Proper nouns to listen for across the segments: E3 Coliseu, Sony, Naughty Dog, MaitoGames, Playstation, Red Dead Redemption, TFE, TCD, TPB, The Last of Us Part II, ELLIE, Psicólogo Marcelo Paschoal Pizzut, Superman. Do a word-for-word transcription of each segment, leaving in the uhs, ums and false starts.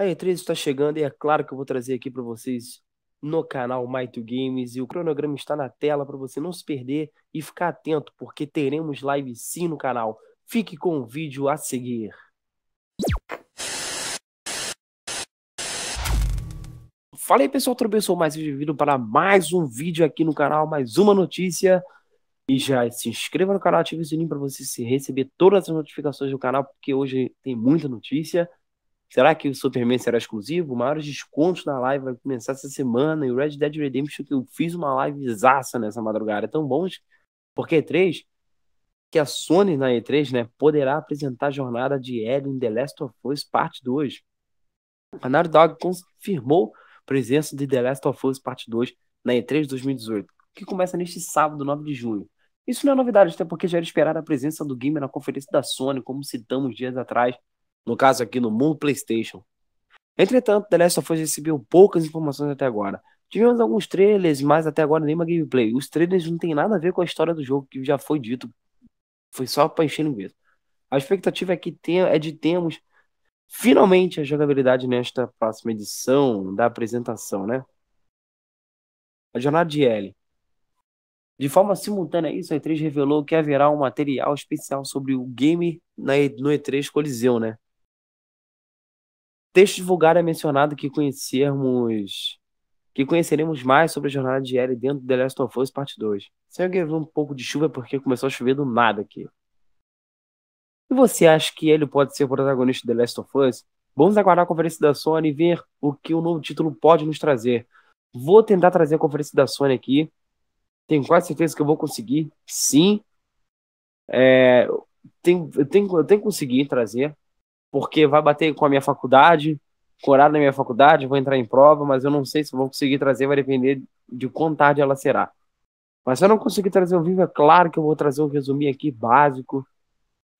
A E três está chegando e é claro que eu vou trazer aqui para vocês no canal MaitoGames, e o cronograma está na tela para você não se perder e ficar atento, porque teremos live sim no canal. Fique com o vídeo a seguir. Fala aí, pessoal, tudo bem? Sou mais bem-vindo para mais um vídeo aqui no canal, mais uma notícia. E já se inscreva no canal, ative o sininho para você se receber todas as notificações do canal, porque hoje tem muita notícia. Será que o Superman será exclusivo? Maiores descontos na live vai começar essa semana. E o Red Dead Redemption, que eu fiz uma livezaça nessa madrugada. É tão bom, porque E três, que a Sony na E três, né, poderá apresentar a jornada de Ellie em The Last of Us Part dois. A Naughty Dog confirmou a presença de The Last of Us Part dois na E três de dois mil e dezoito, que começa neste sábado, nove de junho. Isso não é novidade, até porque já era esperada a presença do gamer na conferência da Sony, como citamos dias atrás, no caso aqui no mundo Playstation. Entretanto, The Last of Us recebeu poucas informações até agora. Tivemos alguns trailers, mas até agora nenhuma gameplay. Os trailers não tem nada a ver com a história do jogo, que já foi dito. Foi só para encher linguiça. A expectativa é, que tenha, é de termos finalmente a jogabilidade nesta próxima edição da apresentação, né? A jornada de Ellie. De forma simultânea, isso, a E três revelou que haverá um material especial sobre o game na e, no E três Coliseu, né? Texto divulgado é mencionado que conhecermos que conheceremos mais sobre a jornada de Ellie dentro do The Last of Us Parte dois. Se alguém viu um pouco de chuva, é porque começou a chover do nada aqui. E você acha que ele pode ser o protagonista do The Last of Us? Vamos aguardar a conferência da Sony e ver o que o novo título pode nos trazer. Vou tentar trazer a conferência da Sony aqui. Tenho quase certeza que eu vou conseguir, sim. É, tenho, eu, tenho, eu tenho que conseguir trazer, porque vai bater com a minha faculdade, com o horário da minha faculdade, vou entrar em prova, mas eu não sei se vou conseguir trazer, vai depender de quão tarde ela será. Mas se eu não conseguir trazer o vídeo, é claro que eu vou trazer um resuminho aqui básico,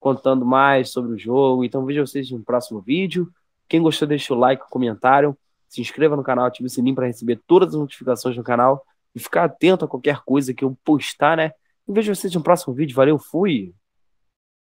contando mais sobre o jogo. Então vejo vocês no próximo vídeo. Quem gostou, deixa o like, comentário, se inscreva no canal, ative o sininho para receber todas as notificações do canal e ficar atento a qualquer coisa que eu postar, né? E vejo vocês no próximo vídeo. Valeu, fui!